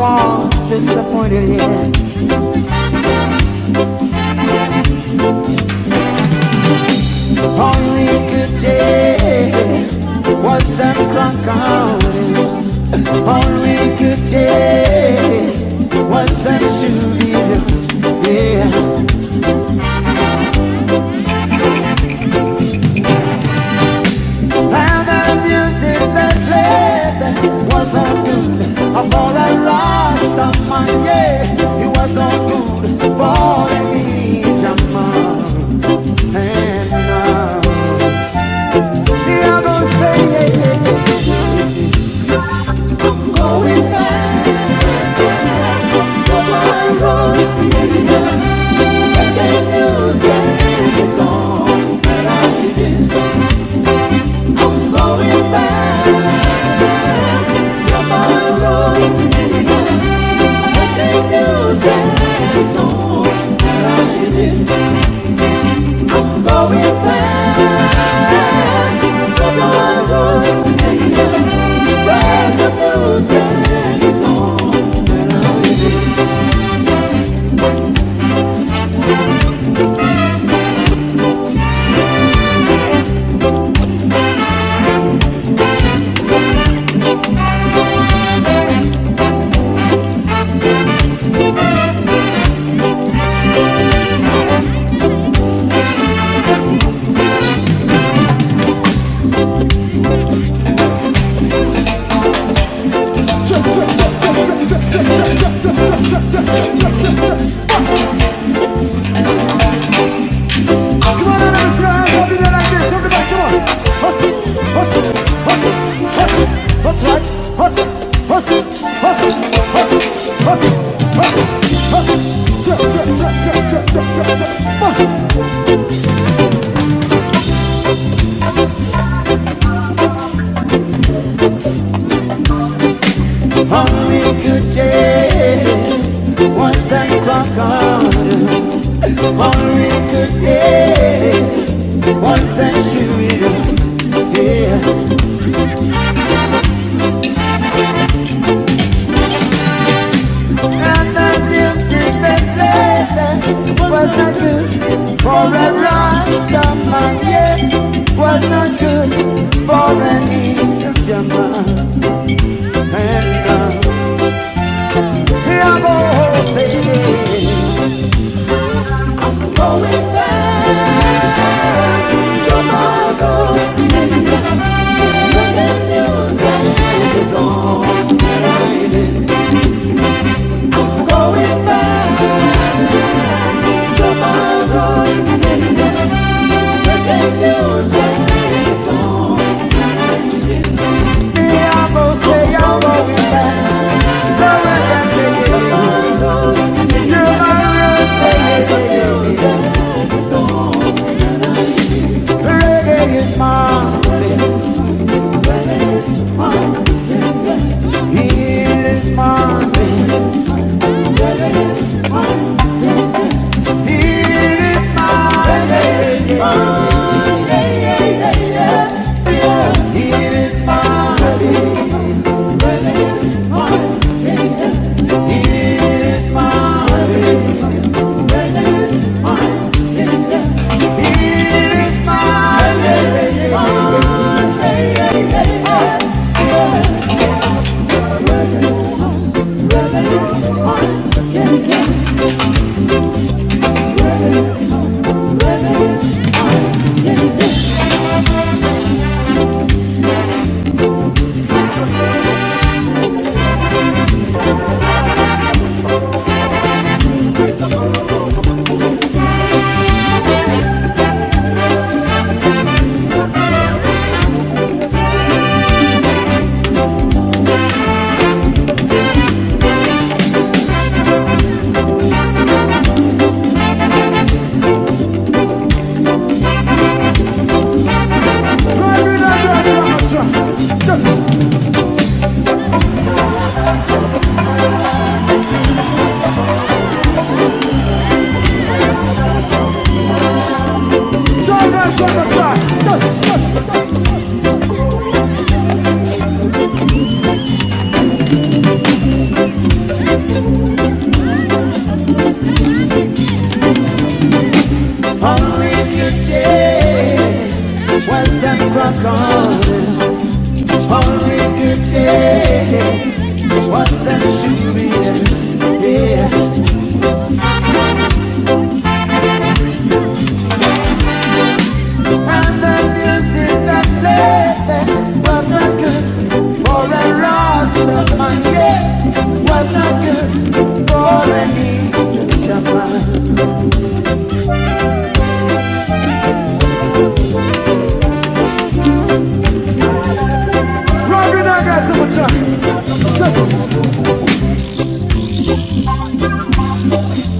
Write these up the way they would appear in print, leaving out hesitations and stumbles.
walks disappointed here. All we could take was that clock out. All we could take was that souvenir. Yeah. And the music that played was not good for the rest of my year. It was not good for me to move. And now I'm gonna say I'm going back to my roots. I'm going back to my roots.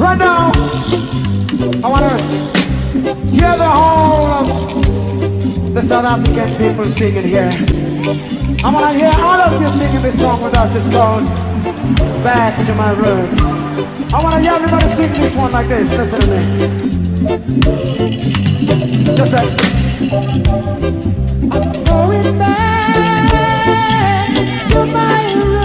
Right now, I want to hear the whole of the South African people singing here. I want to hear all of you singing this song with us. It's called Back to My Roots. I want to hear everybody sing this one like this. Listen to me. Just say, I'm going back to my roots.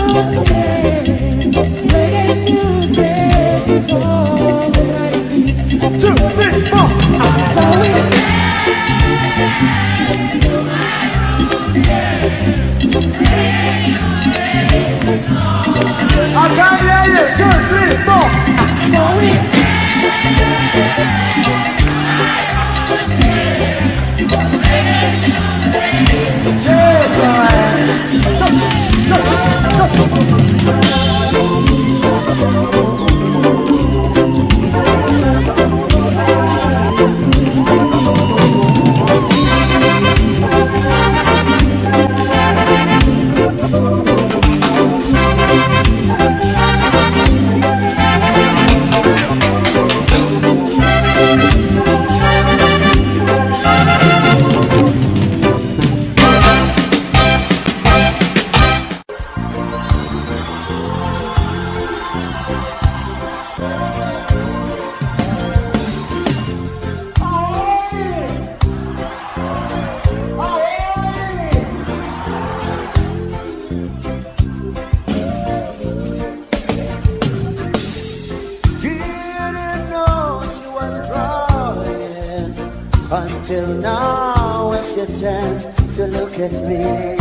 Until now it's your chance to look at me.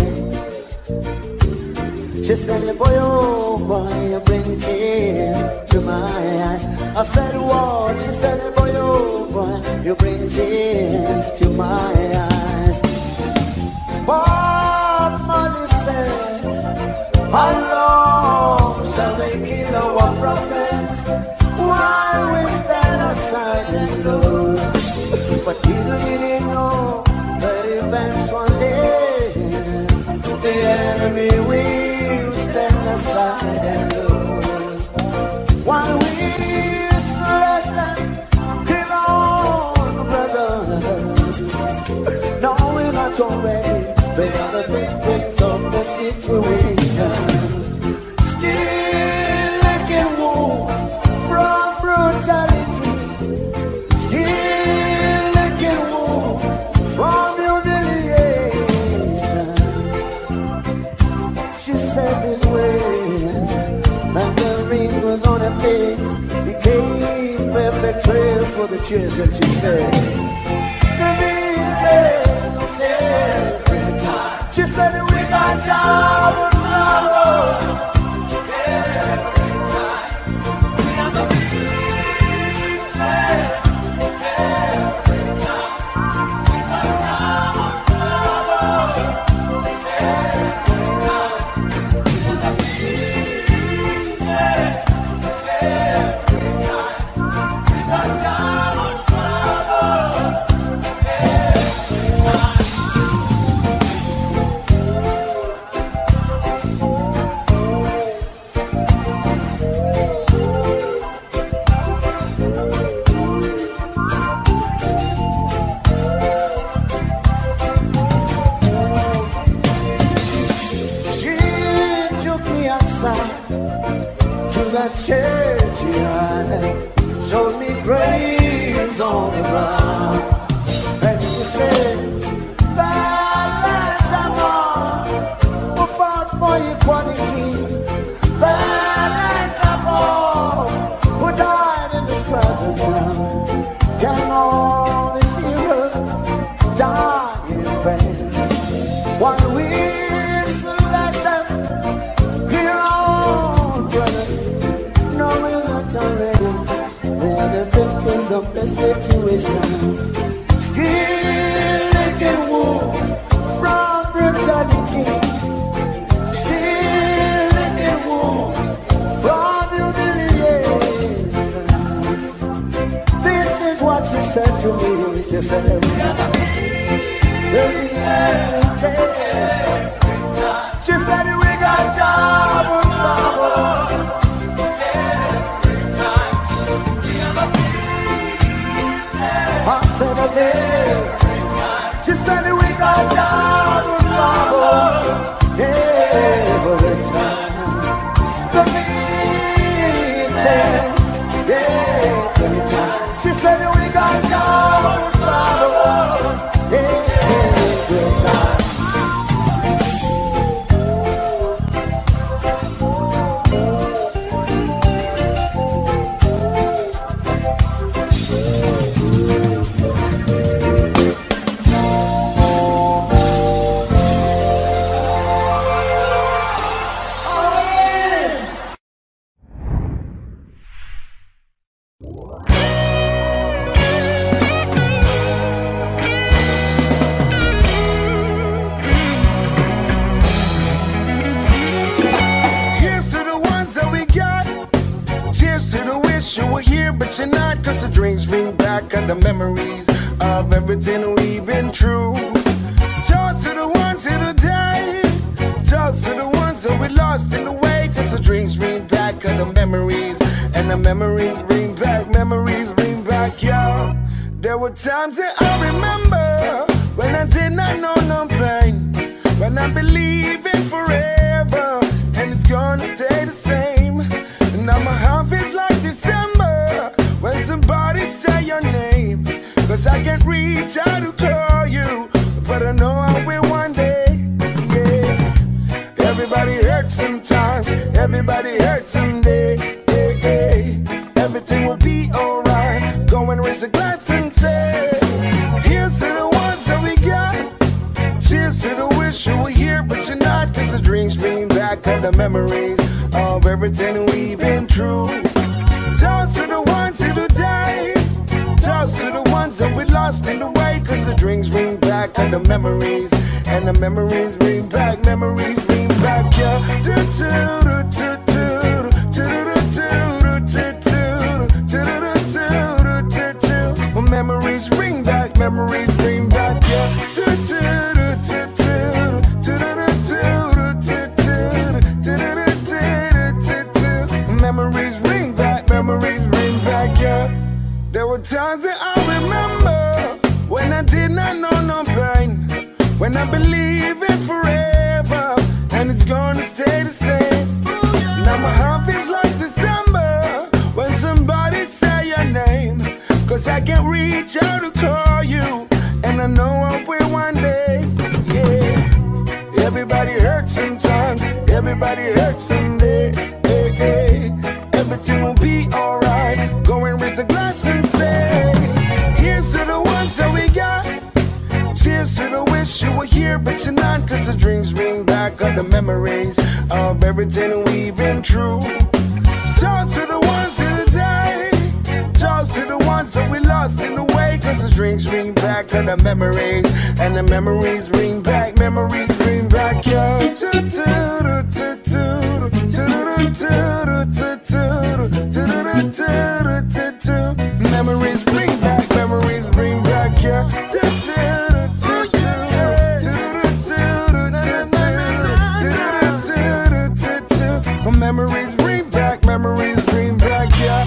She said, boy, oh boy, you bring tears to my eyes. I said, what? She said, boy, oh boy, you bring tears to my eyes. Bob Marley said, how long shall they kill our prophets? Why we stand aside and look? But he didn't know that eventually the enemy will stand aside and look. One isolation, kill all brothers. Now we're not already, they are the victims of the situation. Still licking wounds from brutality. On her face, he gave perfect trails for the tears that she said. The angels every time. She said we got down in trouble. Every time. We are the angels every time. We got down in trouble. Every time. We are the that churchyard showed me graves on the ground, and she said that last summer we fought for equality. That last summer who died in the struggle ground. Can all these heroes die in vain? One whistle last time. The victims of the situation, still licking wounds from brutality, still licking wounds from humiliation. This is what she said to me. She said, we are the victims. She said, we got double trouble. at the memories of everything we've been through. Toast to the ones in the day, toast to the ones that we lost in the way. Cause the dreams bring back all the memories, and the memories bring back, y'all. There were times that I remember when I did not know no pain, when I believed in forever, and it's gonna stay the same. And now my heart feels like December when somebody say your name, cause I can't reach out to call you, but I know I will one day, yeah. Everybody hurts sometimes, everybody hurts someday, yeah, yeah. Everything will be alright, go and raise a glass and say, here's to the ones that we got, cheers to the wish you were here but you're not. Cause the dreams bring back all the memories of everything we've been through. Toast to the ones who today, toast to the ones that we lost in the way. Cause the dreams bring back all the memories, and the memories bring back, yeah. Do, do, do, do. Memories bring back, yeah. Memories bring back, yeah. There were times that I remember when I did not know no pain, when I believed it forever, and it's gonna stay the same. Now my heart feels like December when somebody say your name, cause I can't reach out to call, and I know I will one day, yeah. Everybody hurts sometimes, everybody hurts someday, hey, hey. Everything will be alright, go and raise a glass and say, here's to the ones that we got, cheers to the wish you were here but you're not. Cause the dreams bring back all the memories of everything we've been through. Toast to the ones in the day, toast to the ones that we lost in the way. Cause the drinks bring back all the memories, and the memories bring back, yo. Memories bring back, yo. Memories bring back, yo. Memories bring back, yeah.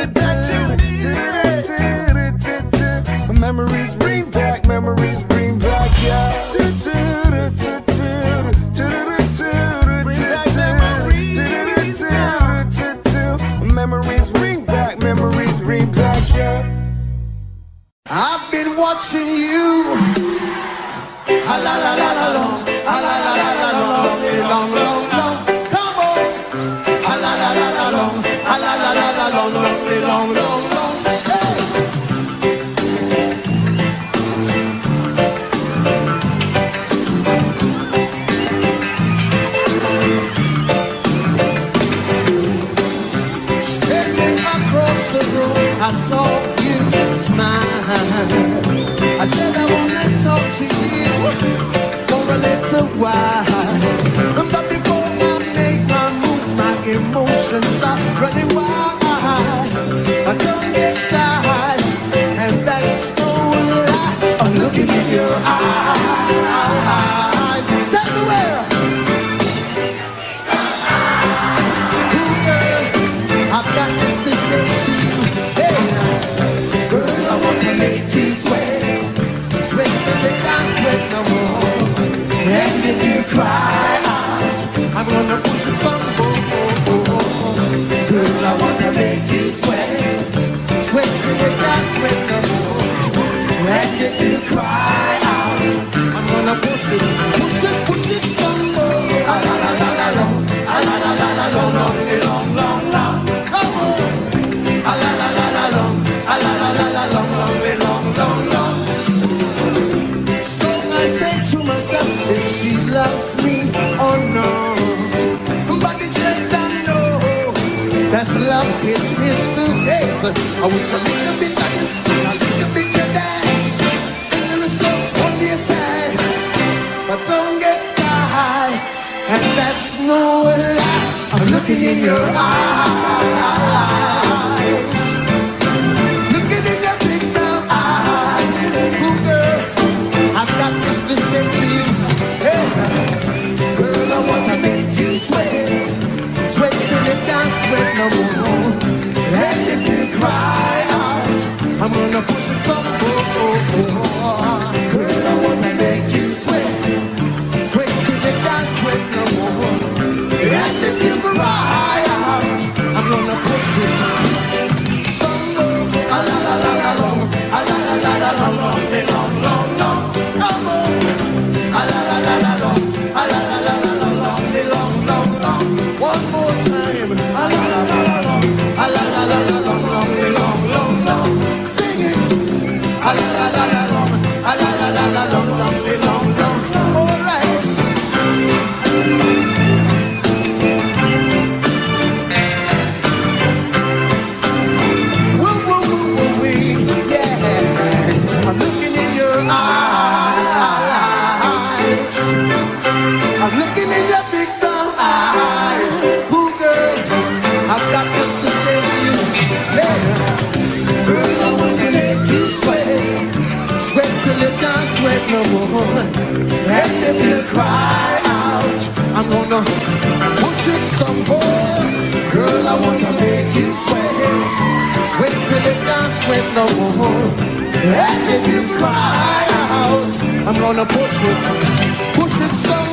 Memories bring back, yeah. I've been watching you a la la la la long, a la la la la long, long, long, come on, a la la la la long, a la la la la long, long, long, long, long, hey. I saw you smile. I said I wanna talk to you for a little while. But before I make my move, my emotions start running wild. I don't get tired, and that's no lie. I'm looking in your eyes. Tell me where. Ooh, girl, I've got this to say to you. Make you sweat till you can't sweat no more. And if you cry out, I'm gonna push you some more. Girl, I want to make you sweat till you can't sweat no more. And if you cry out, I'm gonna push it some more. A la la la la long, a la la la la long, long, long, long, come on. A la la la la long, a la la la la long, long. If she loves me or not, but the gentleman knows that love is misdemeanor. I want a little bit of this, a little bit of that, and it's close on the attack. My tongue gets tied, and that's no lie. I'm looking in your eyes. gonna run, and if you cry out, I'm gonna push you some more. Girl, I want to make you sweat, sweat till you can't sweat no more. And if you cry out, I'm gonna push it some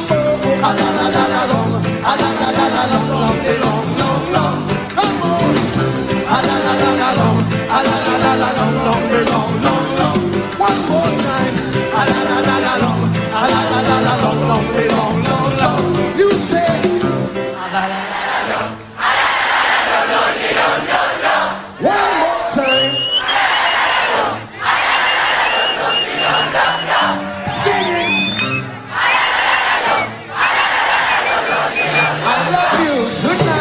more. A la la la la long, a la la la la long, long day long, long long, come on. A la la la la long, a la la la la long, long day long, long long. One more time, a la la la la long, a la la la la long, long day long, long long. You say, a la la la la long, a la la la la long day long, long long. One more time, a la la la la long, a la la la la long day long, long long. Sing it, a la la la la long, long day long. I love you. Good night.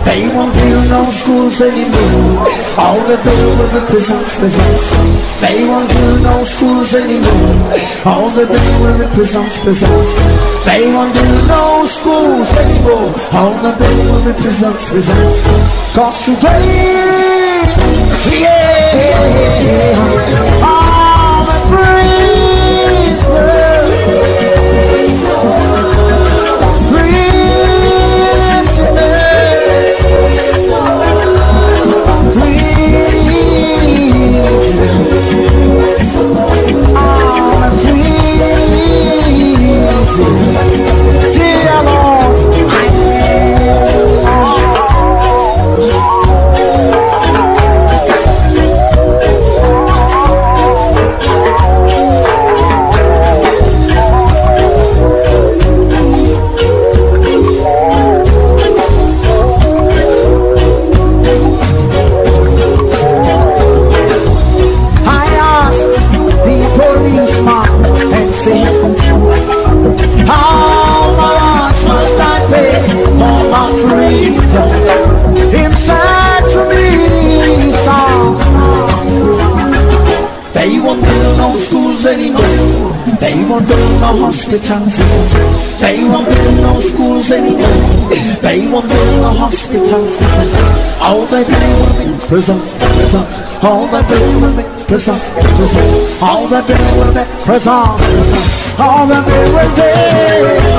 They won't build no schools anymore. All they do will be prisons, prisons. They won't build no schools anymore. All they do will be prisons, prisons. Cause today, yeah, I'm a prisoner. build no hospitals. They won't build no schools anymore. They won't build no hospitals. All they build women prisons, prisons. All they build women prisons, prisons. All they build women prisons, prisons. All they build women prisons.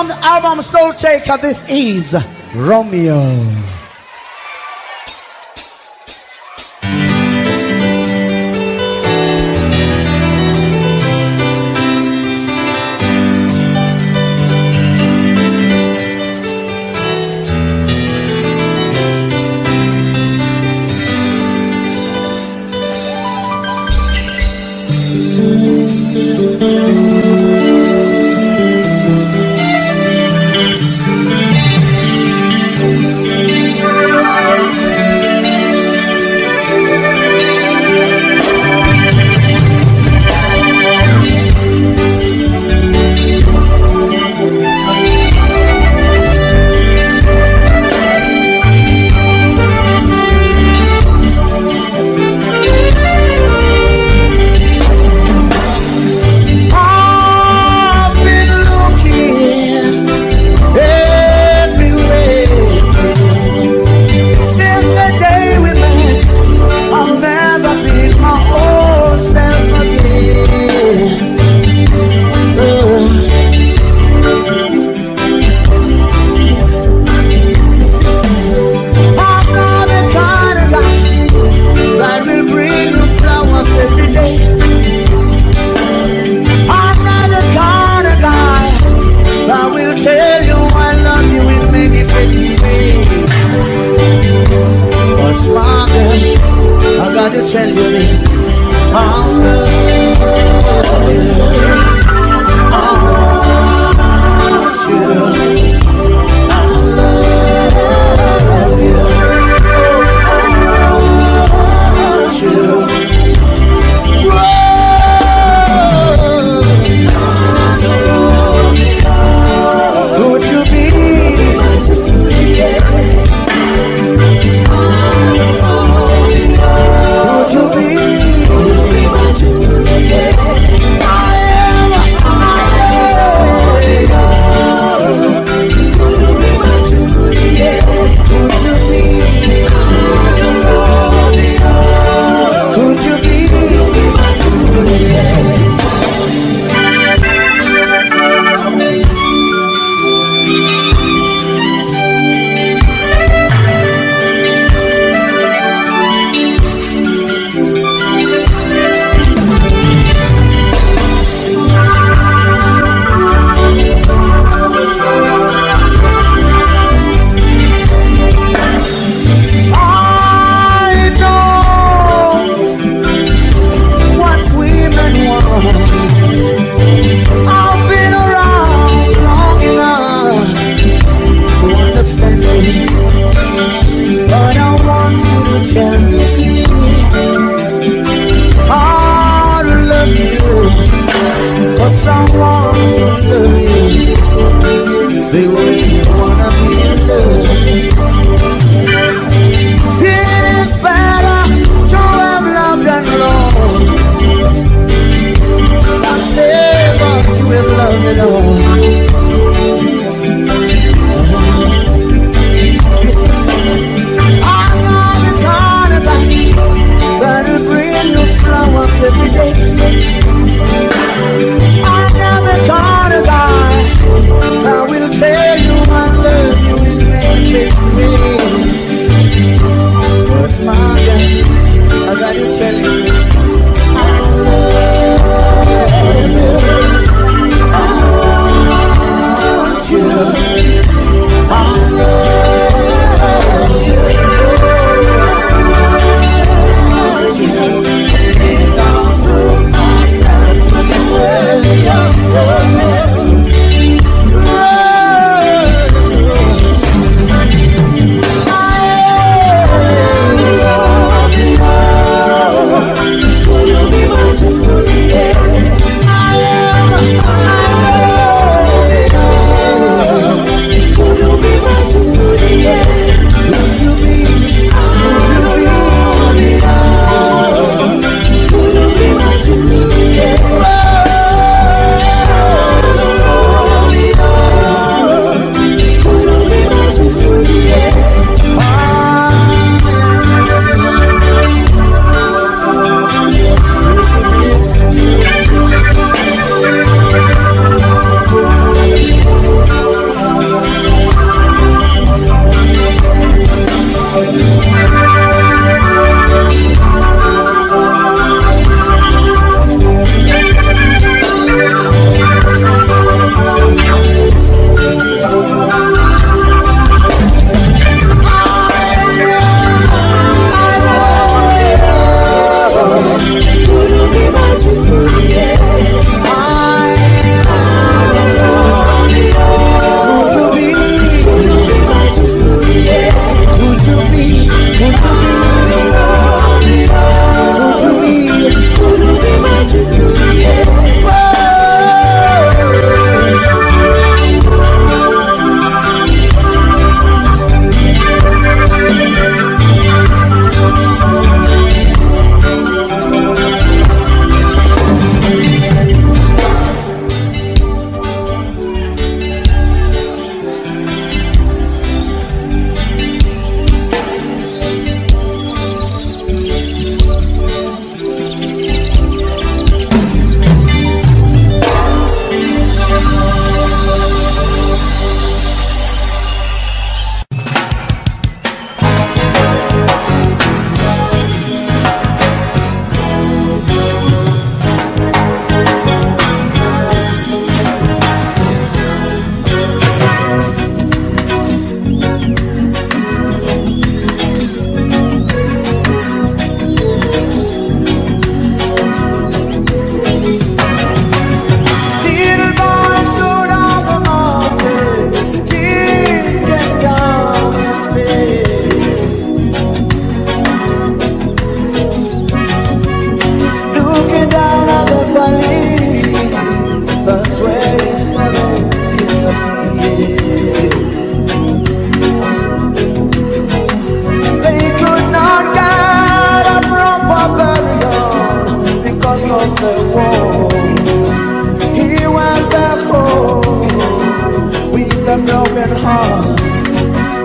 from the album Soul Shaker, this is Romeo.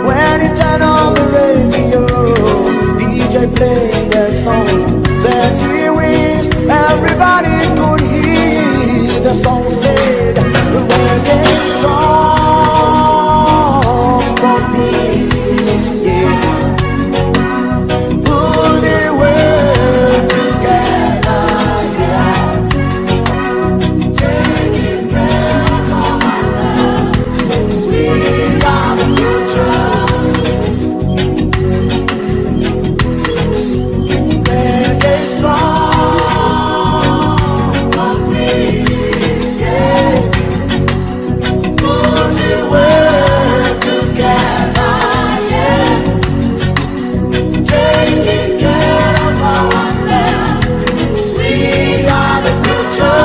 When he turned on the radio, DJ played their song that he wished everybody could hear. The song said, the reggae strong for me is here. Pull the world together, yeah. Taking care of myself, we are the future.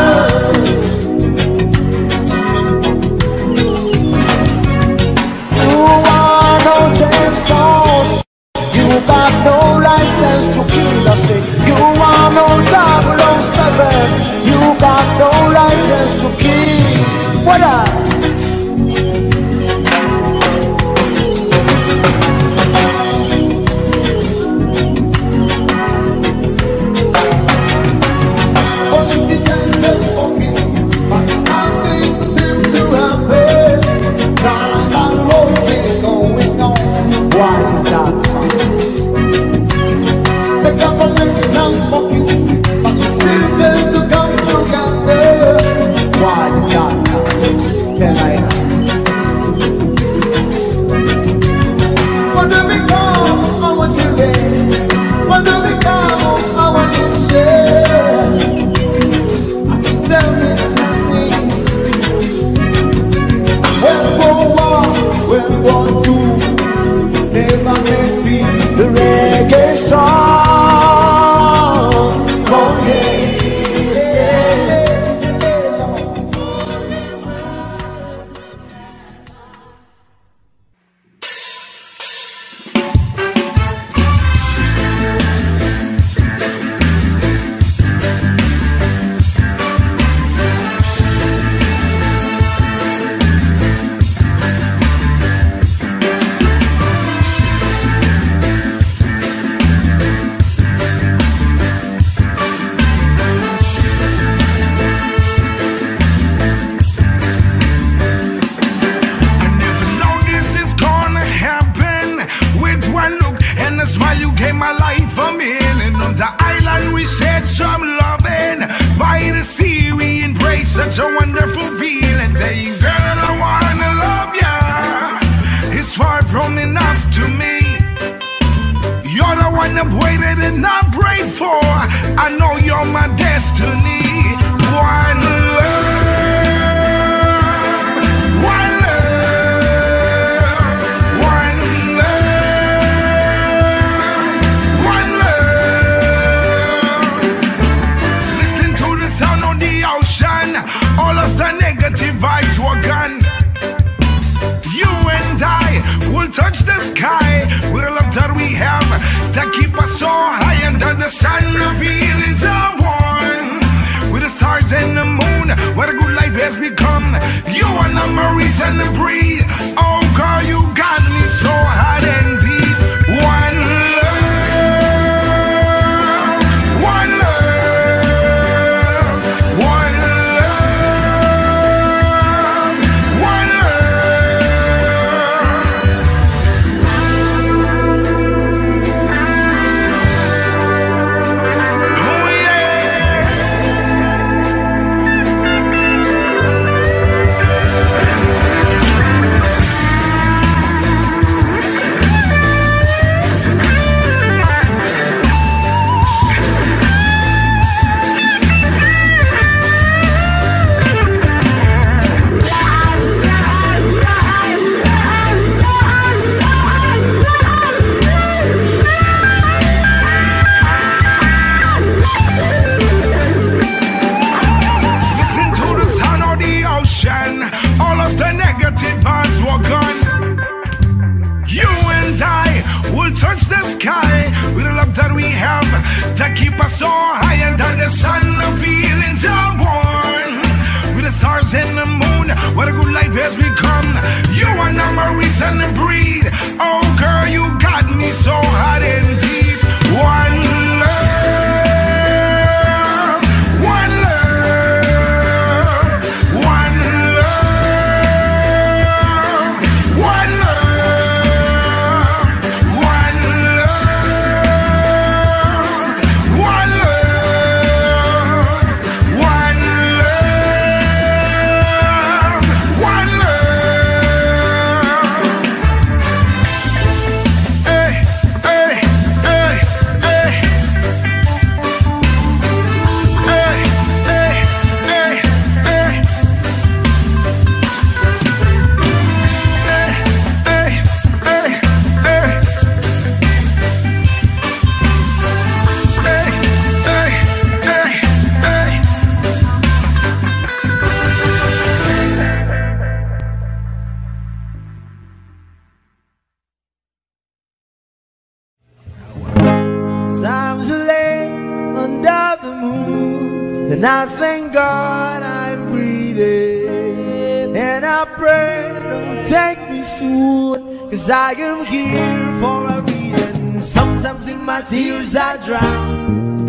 at the moon, then I thank God I'm breathing. And I pray, don't take me soon, 'cause I am here for a reason. Sometimes in my tears I drown,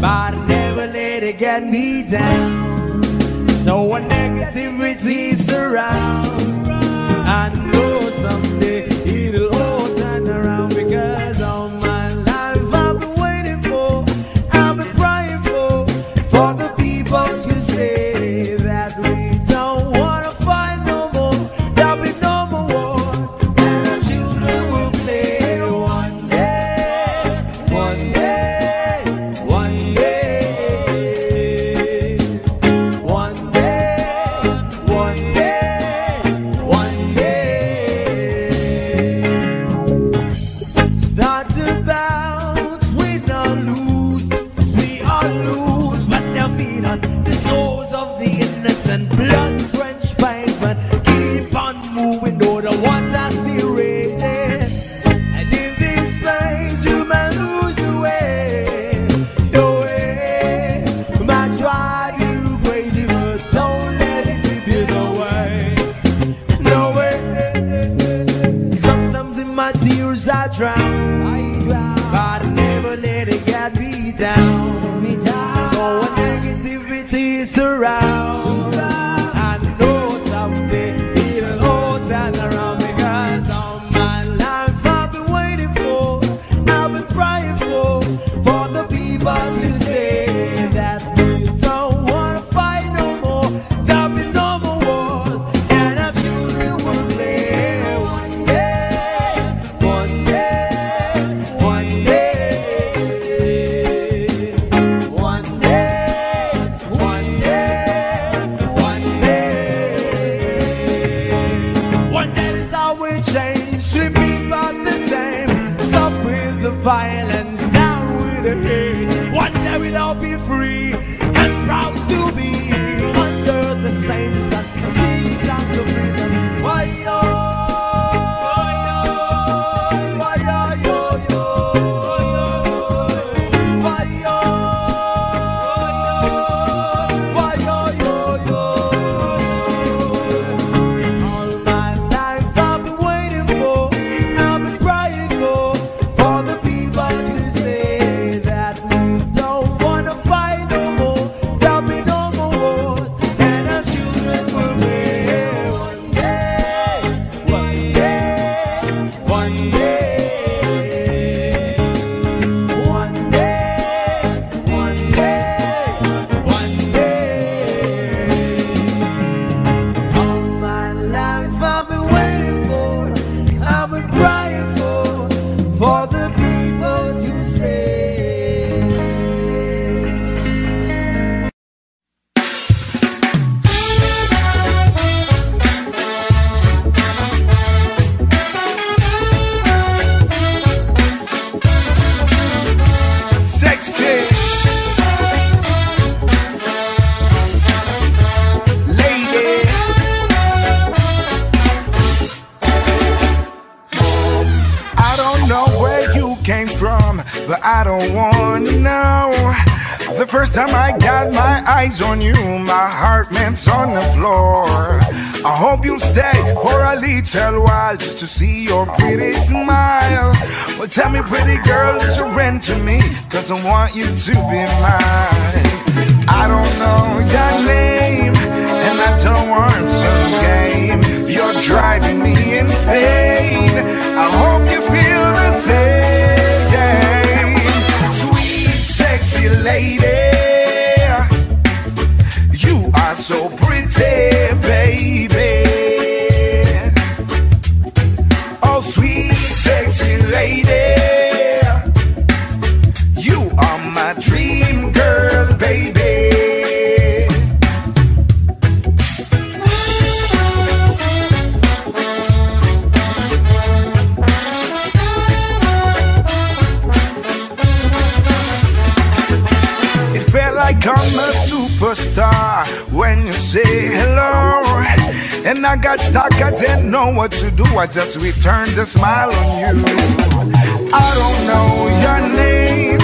but I never let it get me down. So when negativity surrounds, I know someday it'll all turn around, because all my life I've been waiting for, I've been praying for the people who say that we don't want to fight no more, there'll be no more war, and our children will play. One day, one day, one day, one day, one day. I drown, but I never let it get me down. So when negativity surrounds, I know someday it'll all turn around, because all my life I've been waiting for, I've been praying for the people to say that we don't want to fight no more, there'll be no more wars, and our children will play. One day, one day, one day, one day, one day, one day. One day is how we change, should be about the same. Stop with the violence, down with the hate. One day we'll all be free and proud to be under the same sun, seasons of freedom. But I don't wanna know. The first time I got my eyes on you, my heart melts on the floor. I hope you'll stay for a little while, just to see your pretty smile. Well, tell me, pretty girl, that you rent to me, 'cause I want you to be mine. I don't know your name, and I don't want some game. You're driving me insane. I hope you feel the same. Sexy lady, you are so pretty, baby. Oh, sweet sexy lady, you are my dream girl, baby. I'm a superstar when you say hello, and I got stuck, I didn't know what to do, I just returned the smile on you. I don't know your name,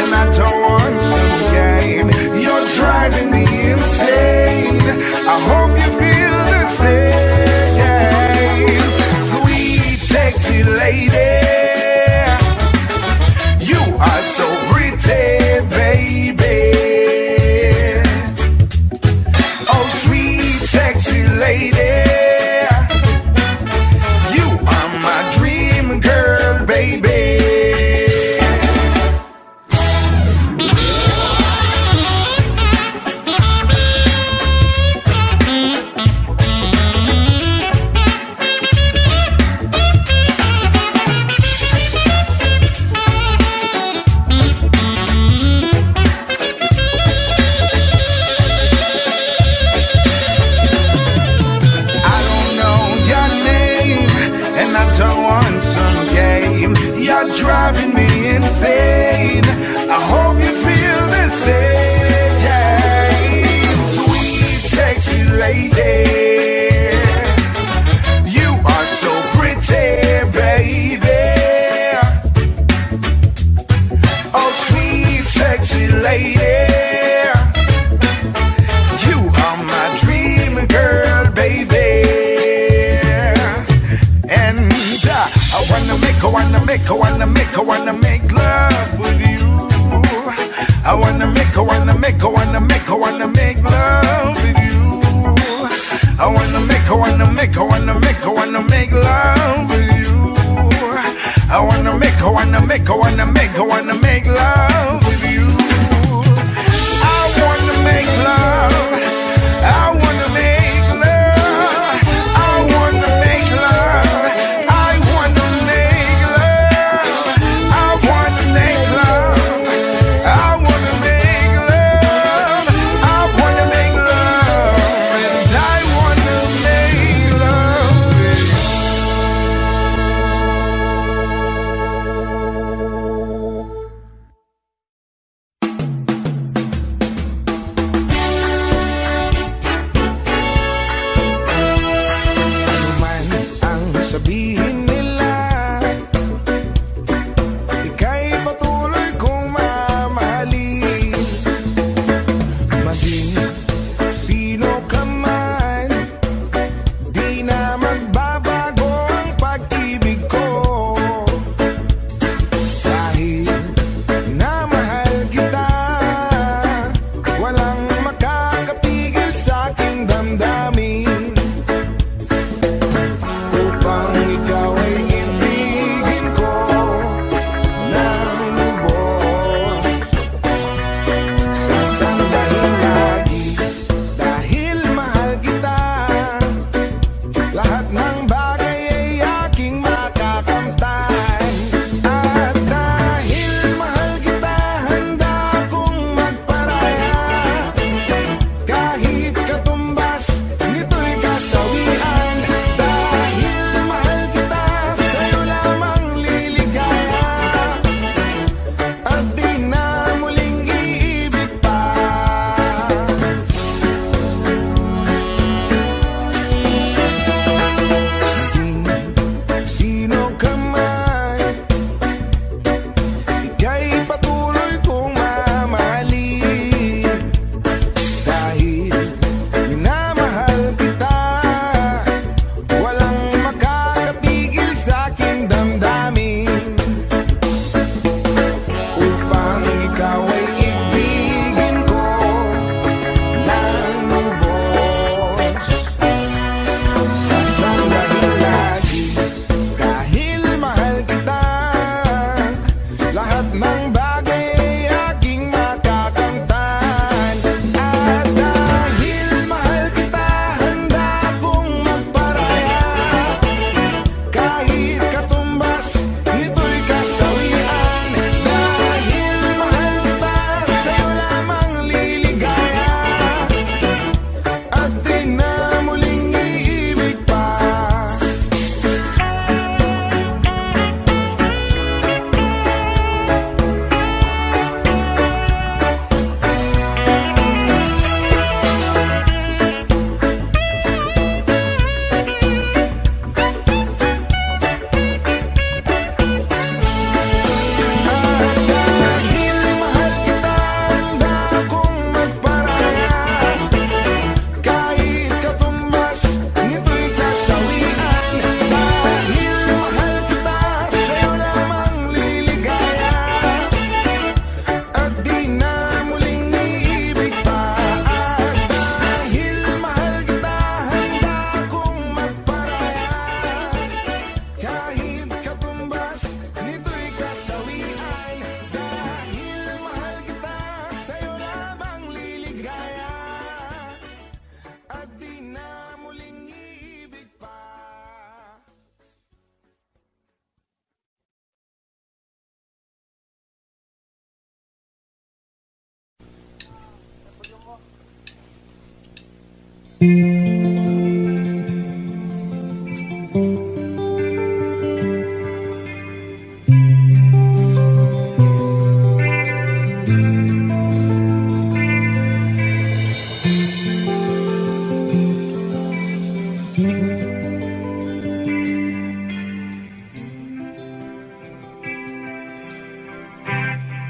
and I don't want some game. driving me insane. I hope you feel the same. Sweet, sexy lady, you are so pretty, baby. Oh, sweet, sexy lady, you are my dream girl, baby. Driving me insane. I hope you feel the same. Sweet, sexy lady, you are so pretty, baby. Oh, sweet, sexy lady, you are my dream girl, baby. And I wanna make love with you. I wanna make love with you. I wanna make love with you. I wanna make love with you. I wanna make love.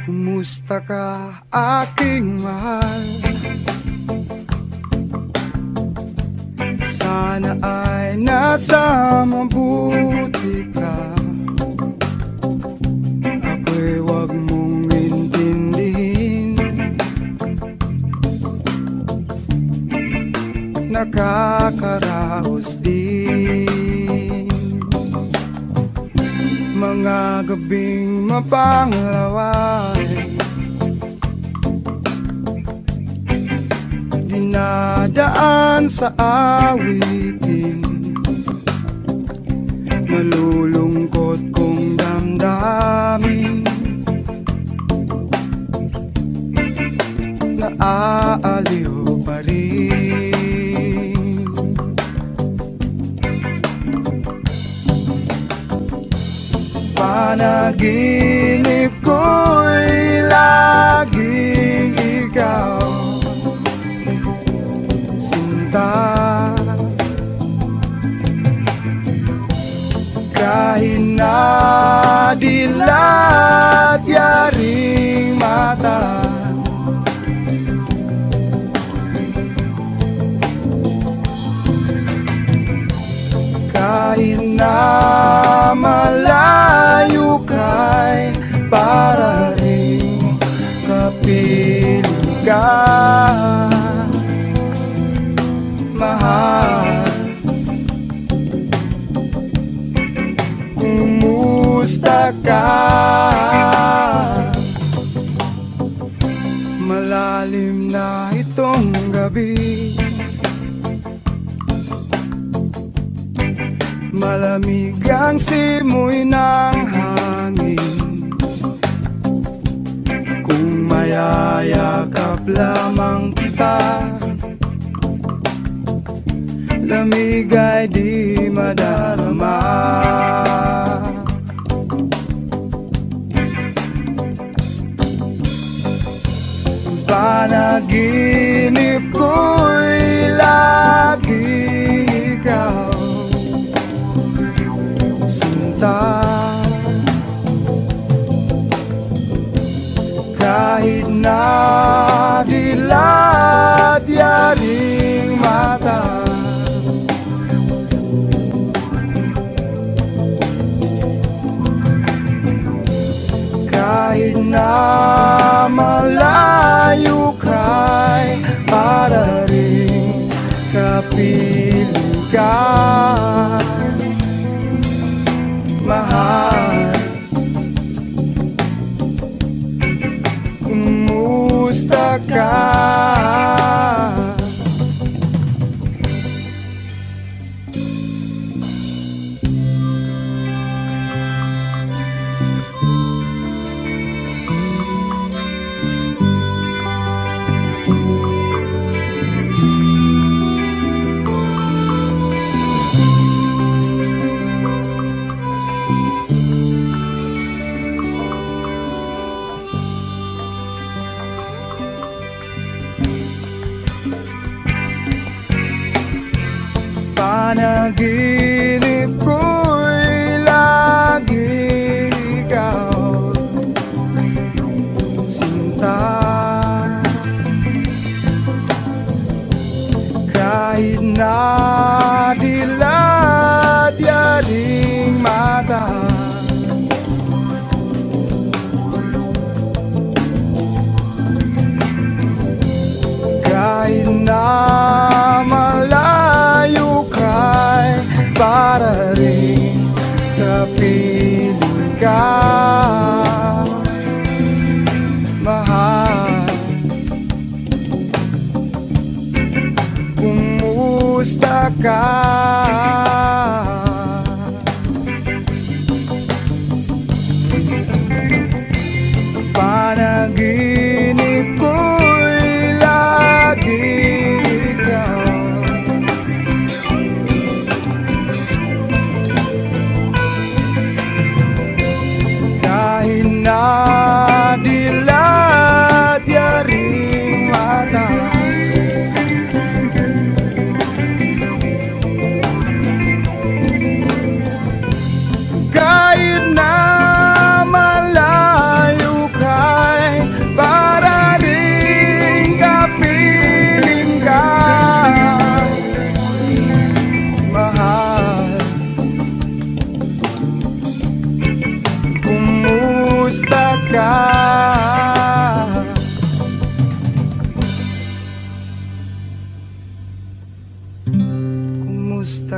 Kumusta ka, aking mahal? Sana ay nasa mabuti ka. Ako'y wag mong intindihin. Nakakaraos din mga gabing mapanglaway. Nadaan sa awitin, malulungkot kong damdamin, naaaliw pa rin. Panaginip ko'y laging ikaw. Kahit na dilat yaring mata, kahit na malayo kay para rin kapiling ka. Kumusta ka? Malalim na itong gabi, malamig ang simoy ng hangin. Kung mayayakap lamang kita, lamig ay di madarama. Panaginip ko'y laging ikaw. Sinta kahit na dilat yaring mata, kahit na malayo kay para rin kapiling ka, mahal. Kumusta ka? Panaginip ko'y laging ikaw. Sinta kahit na dilat yaring mata, kahit na malayo kay para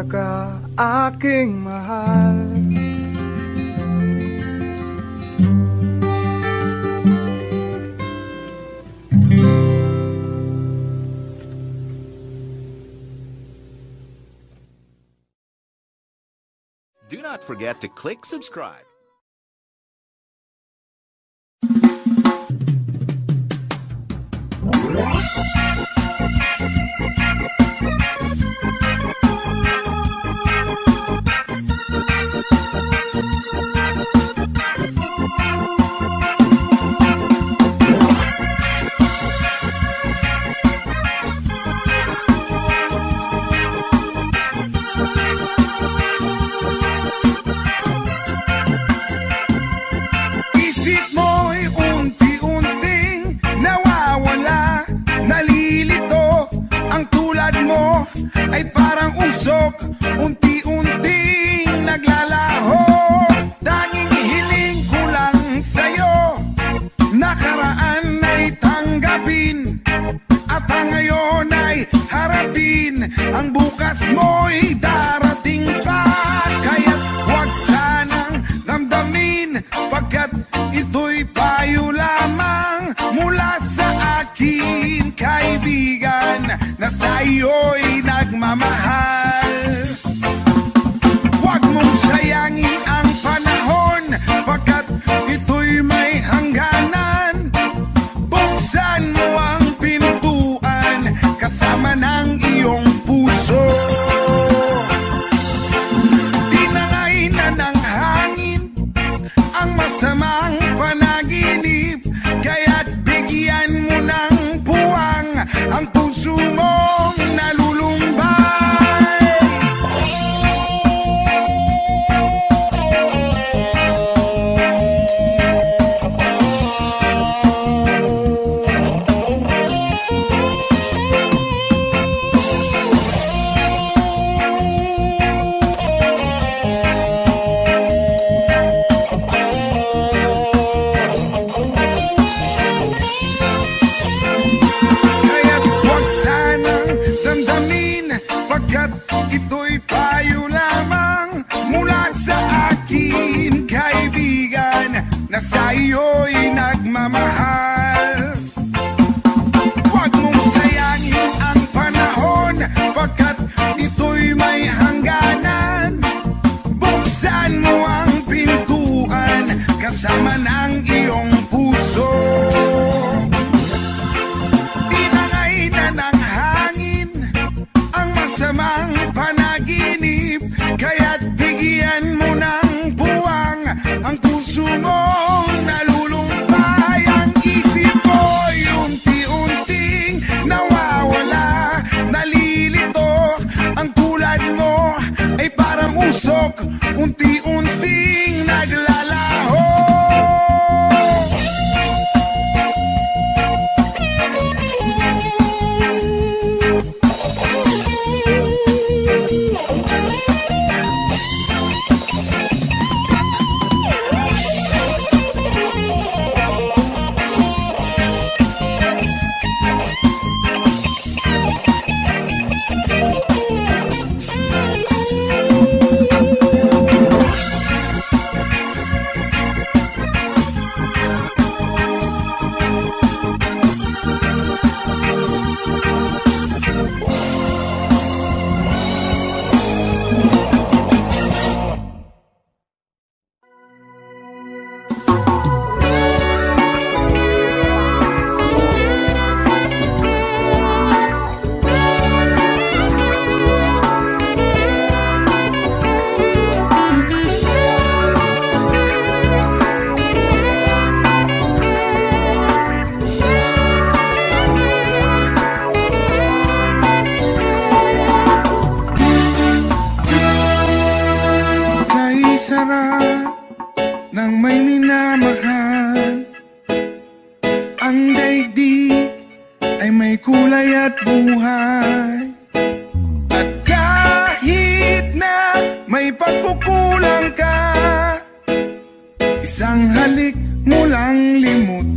Basta ka aking mahal. Do not forget to click subscribe. Ay parang usok, unti-unting naglalaho. Tanging hiling ko lang sa'yo, nakaraan ay tanggapin, at ang ngayon ay harapin. Ang bukas mo'y darating pa, kaya't huwag sanang damdamin, pagkat ito'y payo lamang mula sa akin, kaibigan, na sa'yo'y nagmamahal. Huwag mong sayangin ang panahon, pagkat ito'y may hangganan. Buksan mo ang pintuan kasama ng iyong puso. Tinangay na ng hangin ang masamang panaginip, kaya't bigyan mo ng puwang ang puso mong nalulumbay. Unti-unting naglalaho. Nang may minamahal, ang daigdig ay may kulay at buhay. At kahit na may pagkukulang ka, isang halik mo lang limutan.